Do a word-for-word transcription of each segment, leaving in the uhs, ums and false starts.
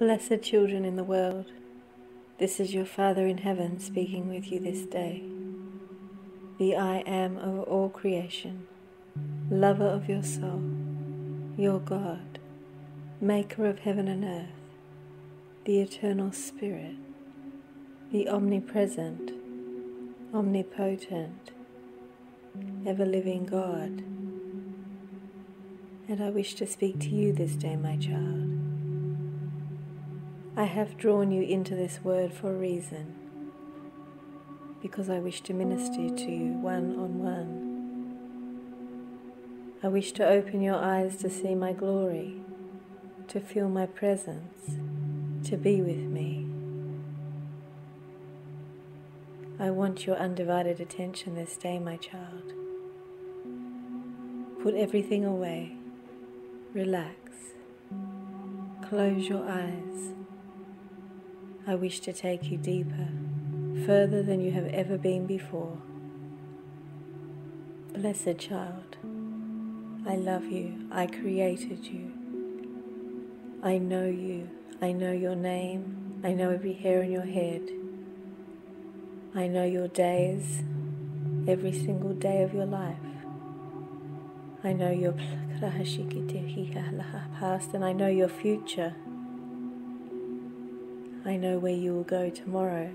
Blessed children in the world, this is your Father in heaven speaking with you this day. The I Am of all creation, lover of your soul, your God, maker of heaven and earth, the eternal Spirit, the omnipresent, omnipotent, ever-living God. And I wish to speak to you this day, my child. I have drawn you into this word for a reason, because I wish to minister to you one on one. I wish to open your eyes to see my glory, to feel my presence, to be with me. I want your undivided attention this day, my child. Put everything away, relax, close your eyes. I wish to take you deeper, further than you have ever been before. Blessed child, I love you, I created you. I know you, I know your name, I know every hair on your head. I know your days, every single day of your life. I know your past and I know your future. I know where you will go tomorrow.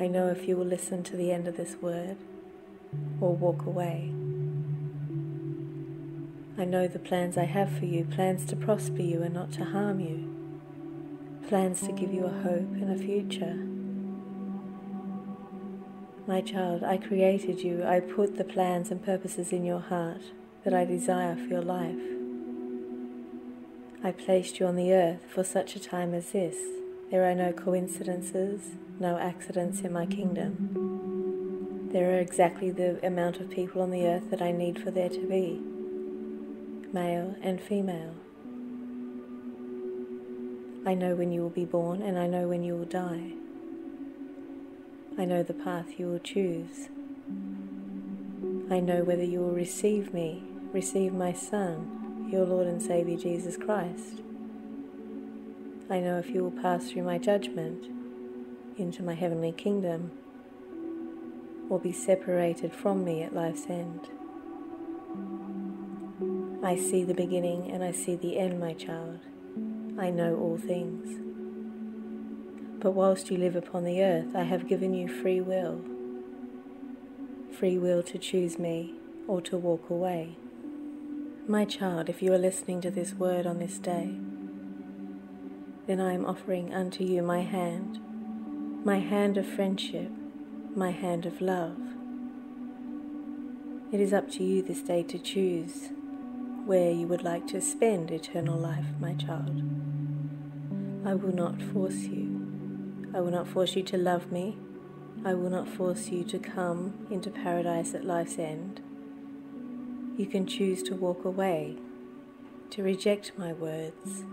I know if you will listen to the end of this word or walk away. I know the plans I have for you, plans to prosper you and not to harm you, plans to give you a hope and a future. My child, I created you, I put the plans and purposes in your heart that I desire for your life. I placed you on the earth for such a time as this. There are no coincidences, no accidents in my kingdom. There are exactly the amount of people on the earth that I need for there to be, male and female. I know when you will be born and I know when you will die. I know the path you will choose. I know whether you will receive me, receive my Son, your Lord and Saviour Jesus Christ. I know if you will pass through my judgment into my heavenly kingdom or be separated from me at life's end. I see the beginning and I see the end, my child. I know all things. But whilst you live upon the earth, I have given you free will. Free will to choose me or to walk away. My child, if you are listening to this word on this day, then I am offering unto you my hand, my hand of friendship, my hand of love. It is up to you this day to choose where you would like to spend eternal life, my child. I will not force you. I will not force you to love me. I will not force you to come into paradise at life's end. You can choose to walk away, to reject my words,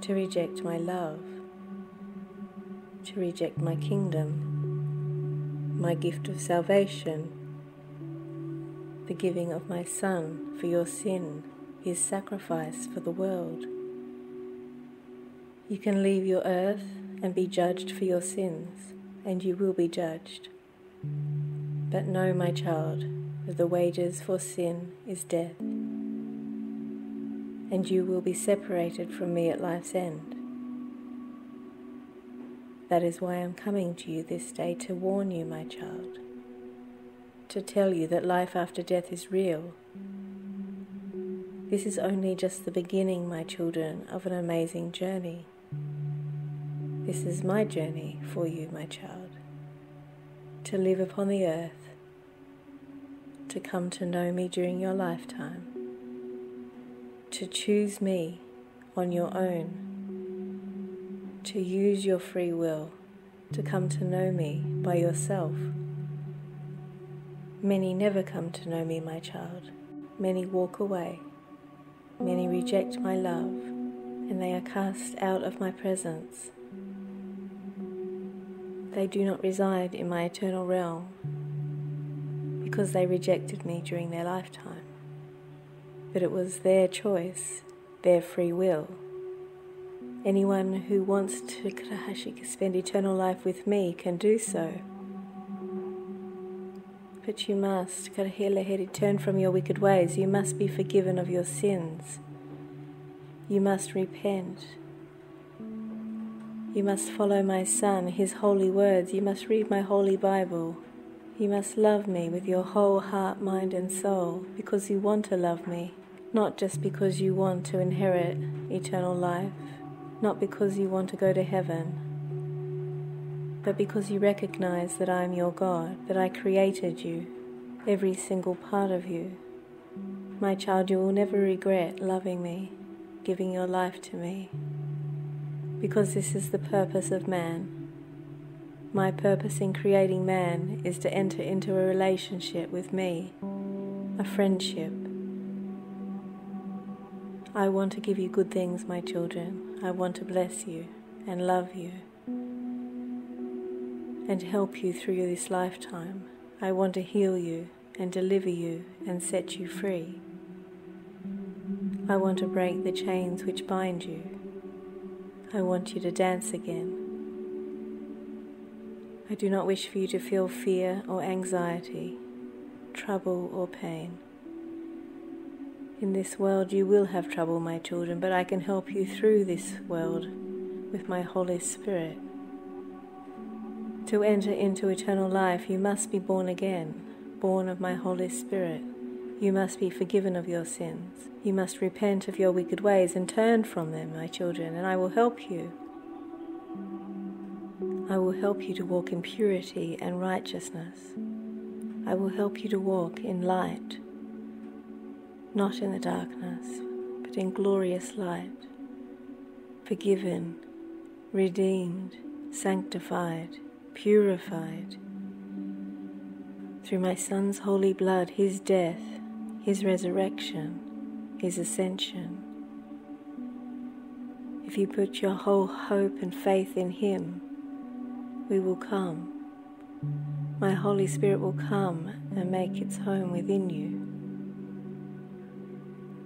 to reject my love, to reject my kingdom, my gift of salvation, the giving of my Son for your sin, his sacrifice for the world. You can leave your earth and be judged for your sins, and you will be judged. But know, my child, that the wages for sin is death, and you will be separated from me at life's end. That is why I'm coming to you this day to warn you, my child, to tell you that life after death is real. This is only just the beginning, my children, of an amazing journey. This is my journey for you, my child, to live upon the earth, to come to know me during your lifetime, to choose me on your own, to use your free will, to come to know me by yourself. Many never come to know me, my child. Many walk away. Many reject my love, and they are cast out of my presence. They do not reside in my eternal realm, because they rejected me during their lifetime. But it was their choice, their free will. Anyone who wants to spend eternal life with me can do so. But you must, turn from your wicked ways. You must be forgiven of your sins. You must repent. You must follow my Son, his holy words. You must read my holy Bible. You must love me with your whole heart, mind and soul, because you want to love me, not just because you want to inherit eternal life, not because you want to go to heaven, but because you recognize that I am your God, that I created you, every single part of you. My child, you will never regret loving me, giving your life to me, because this is the purpose of man. My purpose in creating man is to enter into a relationship with me, a friendship. I want to give you good things, my children. I want to bless you and love you and help you through this lifetime. I want to heal you and deliver you and set you free. I want to break the chains which bind you. I want you to dance again. I do not wish for you to feel fear or anxiety, trouble or pain. In this world you will have trouble, my children, but I can help you through this world with my Holy Spirit. To enter into eternal life, you must be born again, born of my Holy Spirit. You must be forgiven of your sins. You must repent of your wicked ways and turn from them, my children, and I will help you. I will help you to walk in purity and righteousness. I will help you to walk in light, not in the darkness, but in glorious light, forgiven, redeemed, sanctified, purified through my Son's holy blood, his death, his resurrection, his ascension. If you put your whole hope and faith in him, we will come. My Holy Spirit will come and make its home within you.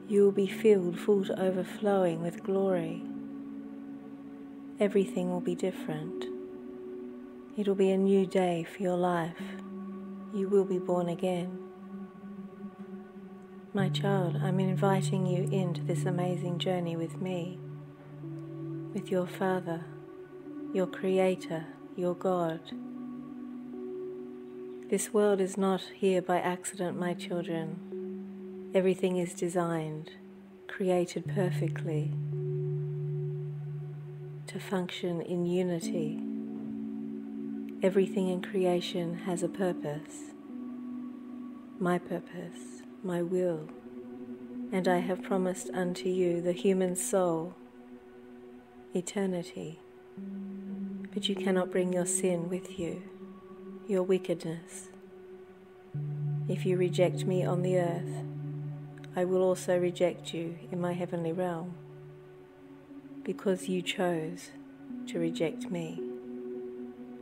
You will be filled full to overflowing with glory. Everything will be different. It will be a new day for your life. You will be born again. My child, I'm inviting you into this amazing journey with me, with your Father, your Creator, your God. This world is not here by accident, my children. Everything is designed, created perfectly, to function in unity. Everything in creation has a purpose, my purpose, my will, and I have promised unto you, the human soul, eternity. But you cannot bring your sin with you, your wickedness. If you reject me on the earth, I will also reject you in my heavenly realm, because you chose to reject me.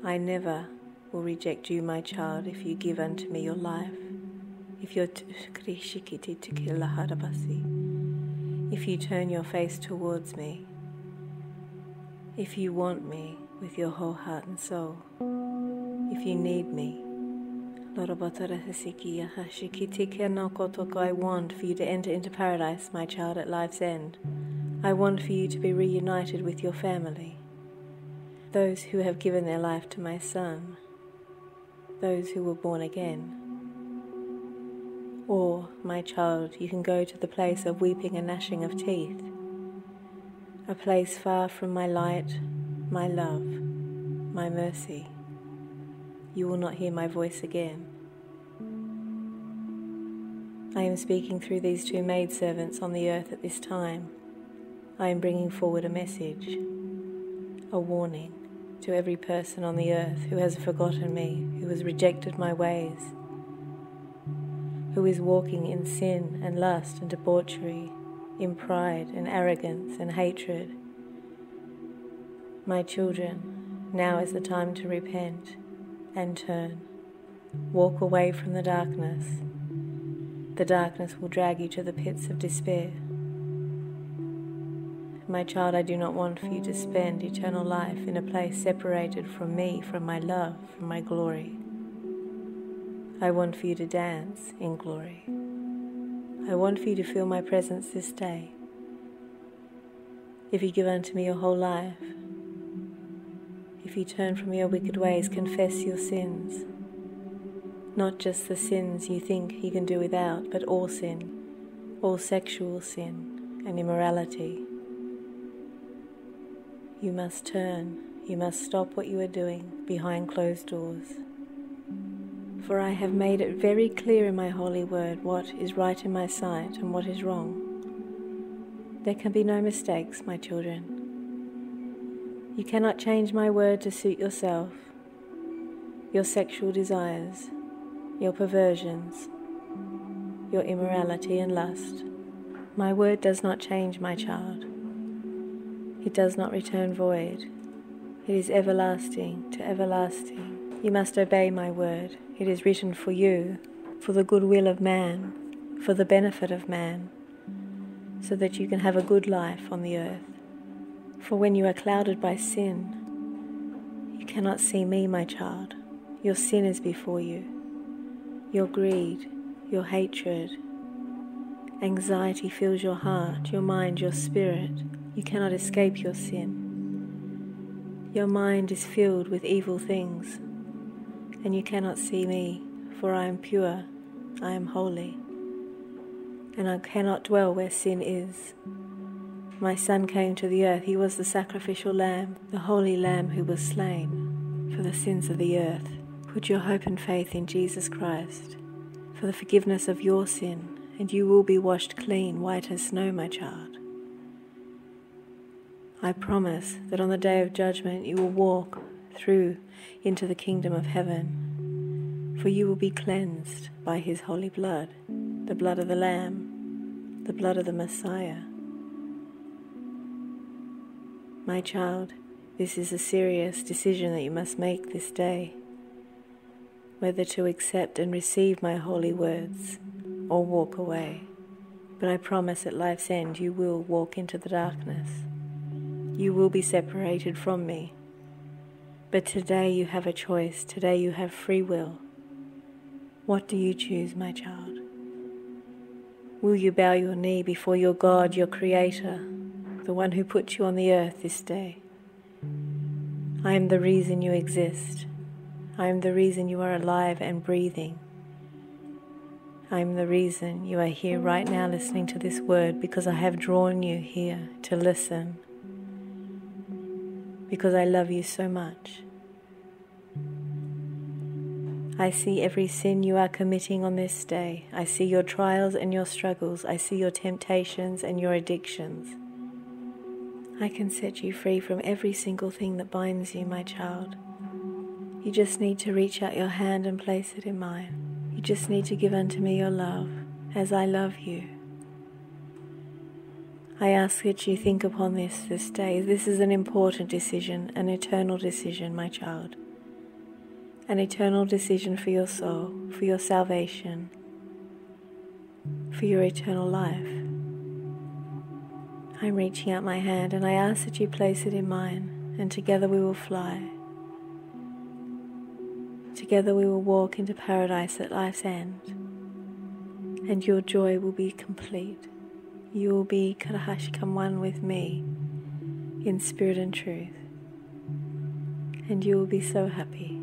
I never will reject you, my child, if you give unto me your life. If you're if you turn your face towards me, if you want me with your whole heart and soul, if you need me, I want for you to enter into paradise, my child, at life's end. I want for you to be reunited with your family, those who have given their life to my Son, those who were born again. Or, my child, you can go to the place of weeping and gnashing of teeth, a place far from my light, my love, my mercy. You will not hear my voice again. I am speaking through these two maidservants on the earth at this time. I am bringing forward a message, a warning to every person on the earth who has forgotten me, who has rejected my ways, who is walking in sin and lust and debauchery, in pride and arrogance and hatred. My children, now is the time to repent and turn. Walk away from the darkness. The darkness will drag you to the pits of despair. My child, I do not want for you to spend eternal life in a place separated from me, from my love, from my glory. I want for you to dance in glory. I want for you to feel my presence this day. If you give unto me your whole life, if you turn from your wicked ways, confess your sins, not just the sins you think you can do without, but all sin, all sexual sin and immorality. You must turn, you must stop what you are doing behind closed doors. For I have made it very clear in my holy word what is right in my sight and what is wrong. There can be no mistakes, my children. You cannot change my word to suit yourself, your sexual desires, your perversions, your immorality and lust. My word does not change, my child. It does not return void. It is everlasting to everlasting. You must obey my word. It is written for you, for the goodwill of man, for the benefit of man, so that you can have a good life on the earth. For when you are clouded by sin, you cannot see me, my child. Your sin is before you. Your greed, your hatred, anxiety fills your heart, your mind, your spirit. You cannot escape your sin. Your mind is filled with evil things, and you cannot see me, for I am pure, I am holy, and I cannot dwell where sin is. My Son came to the earth. He was the sacrificial lamb, the holy lamb who was slain for the sins of the earth. Put your hope and faith in Jesus Christ for the forgiveness of your sin, and you will be washed clean, white as snow, my child. I promise that on the day of judgment you will walk through into the kingdom of heaven, for you will be cleansed by his holy blood, the blood of the Lamb, the blood of the Messiah. My child, this is a serious decision that you must make this day, whether to accept and receive my holy words or walk away. But I promise at life's end you will walk into the darkness. You will be separated from me. But today you have a choice. Today you have free will. What do you choose, my child? Will you bow your knee before your God, your Creator, the one who put you on the earth this day? I am the reason you exist. I am the reason you are alive and breathing. I am the reason you are here right now listening to this word, because I have drawn you here to listen. Because I love you so much. I see every sin you are committing on this day. I see your trials and your struggles. I see your temptations and your addictions. I can set you free from every single thing that binds you, my child. You just need to reach out your hand and place it in mine. You just need to give unto me your love, as I love you. I ask that you think upon this this day. This is an important decision, an eternal decision, my child. An eternal decision for your soul, for your salvation, for your eternal life. I'm reaching out my hand, and I ask that you place it in mine, and together we will fly. Together we will walk into paradise at life's end, and your joy will be complete. You will be Karahashikam, one with me in spirit and truth, and you will be so happy.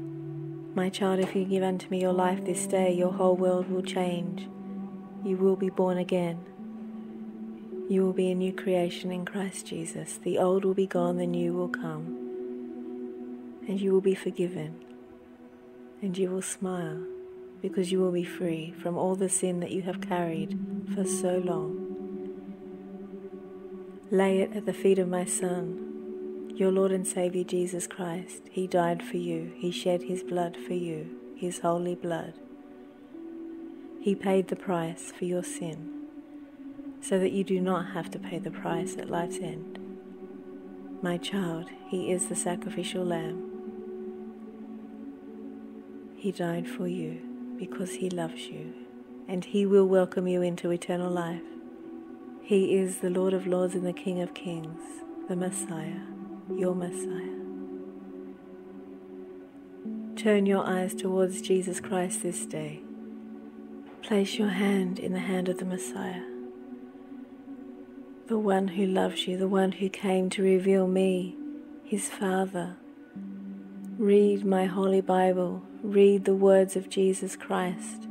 My child, if you give unto me your life this day, your whole world will change. You will be born again. You will be a new creation in Christ Jesus. The old will be gone, the new will come, and you will be forgiven, and you will smile, because you will be free from all the sin that you have carried for so long. Lay it at the feet of my Son, your Lord and Saviour Jesus Christ. He died for you. He shed his blood for you, his holy blood. He paid the price for your sin, so that you do not have to pay the price at life's end. My child, he is the sacrificial lamb. He died for you because he loves you, and he will welcome you into eternal life. He is the Lord of Lords and the King of Kings, the Messiah, your Messiah. Turn your eyes towards Jesus Christ this day. Place your hand in the hand of the Messiah, the one who loves you, the one who came to reveal me, his Father. Read my Holy Bible. Read the words of Jesus Christ.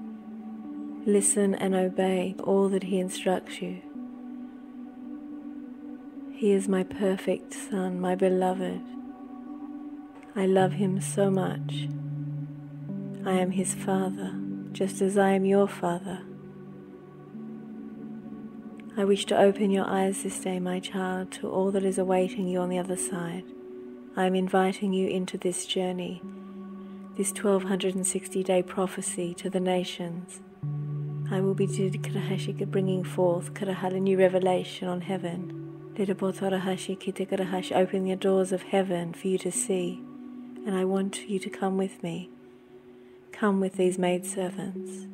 Listen and obey all that he instructs you. He is my perfect Son, my beloved. I love him so much. I am his Father, just as I am your Father. I wish to open your eyes this day, my child, to all that is awaiting you on the other side. I am inviting you into this journey, this twelve sixty day prophecy to the nations. I will be bringing forth a new revelation on heaven. Open the doors of heaven for you to see, and I want you to come with me. Come with these maidservants.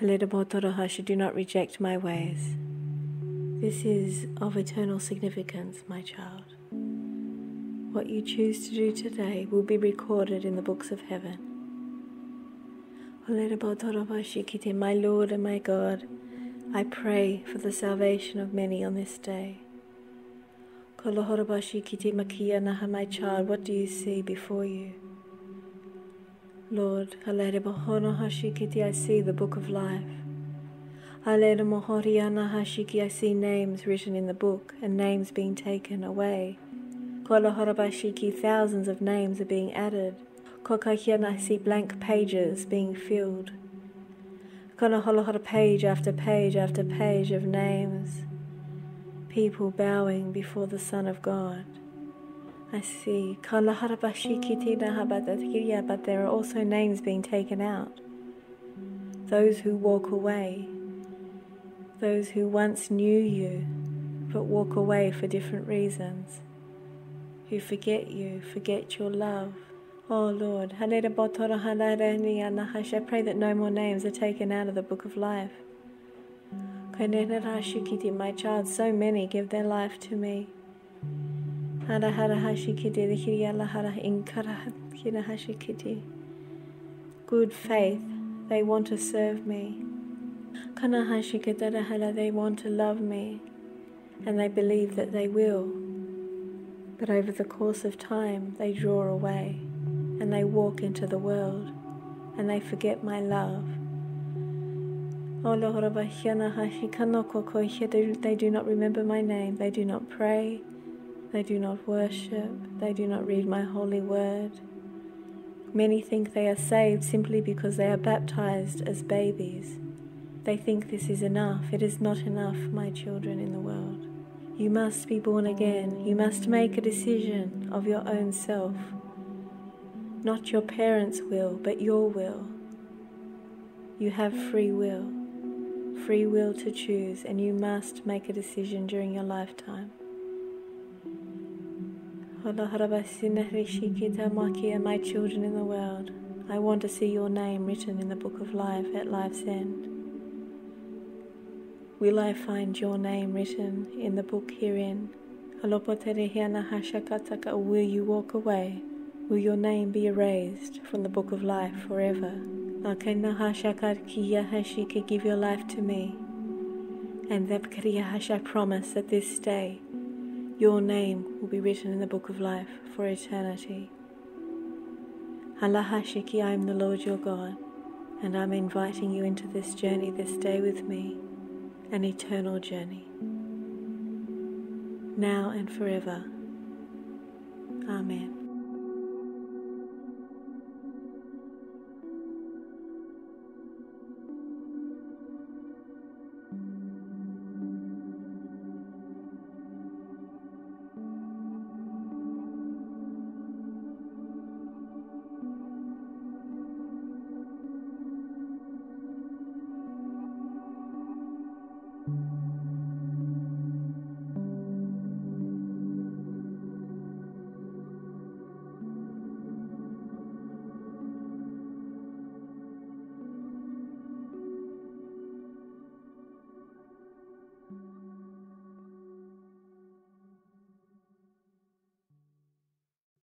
Do not reject my ways. This is of eternal significance, my child. What you choose to do today will be recorded in the books of heaven. My Lord and my God, I pray for the salvation of many on this day. My child, what do you see before you? Lord, I see the book of life. I see names written in the book and names being taken away. Thousands of names are being added. I see blank pages being filled. Page after page after page of names. People bowing before the Son of God. I see. But there are also names being taken out. Those who walk away. Those who once knew you, but walk away for different reasons, who forget you, forget your love. Oh Lord, I pray that no more names are taken out of the book of life. My child, so many give their life to me. Good faith, they want to serve me. They want to love me, and they believe that they will. But over the course of time, they draw away, and they walk into the world, and they forget my love. They do not remember my name, they do not pray, they do not worship, they do not read my holy word. Many think they are saved simply because they are baptized as babies. They think this is enough. It is not enough, my children in the world. You must be born again. You must make a decision of your own self. Not your parents' will, but your will. You have free will. Free will to choose, and you must make a decision during your lifetime. My children in the world, I want to see your name written in the book of life at life's end. Will I find your name written in the book herein? Will you walk away? Will your name be erased from the book of life forever? Give your life to me. And I promise that this day, your name will be written in the book of life for eternity. I am the Lord your God, and I'm inviting you into this journey this day with me. An eternal journey, now and forever. Amen.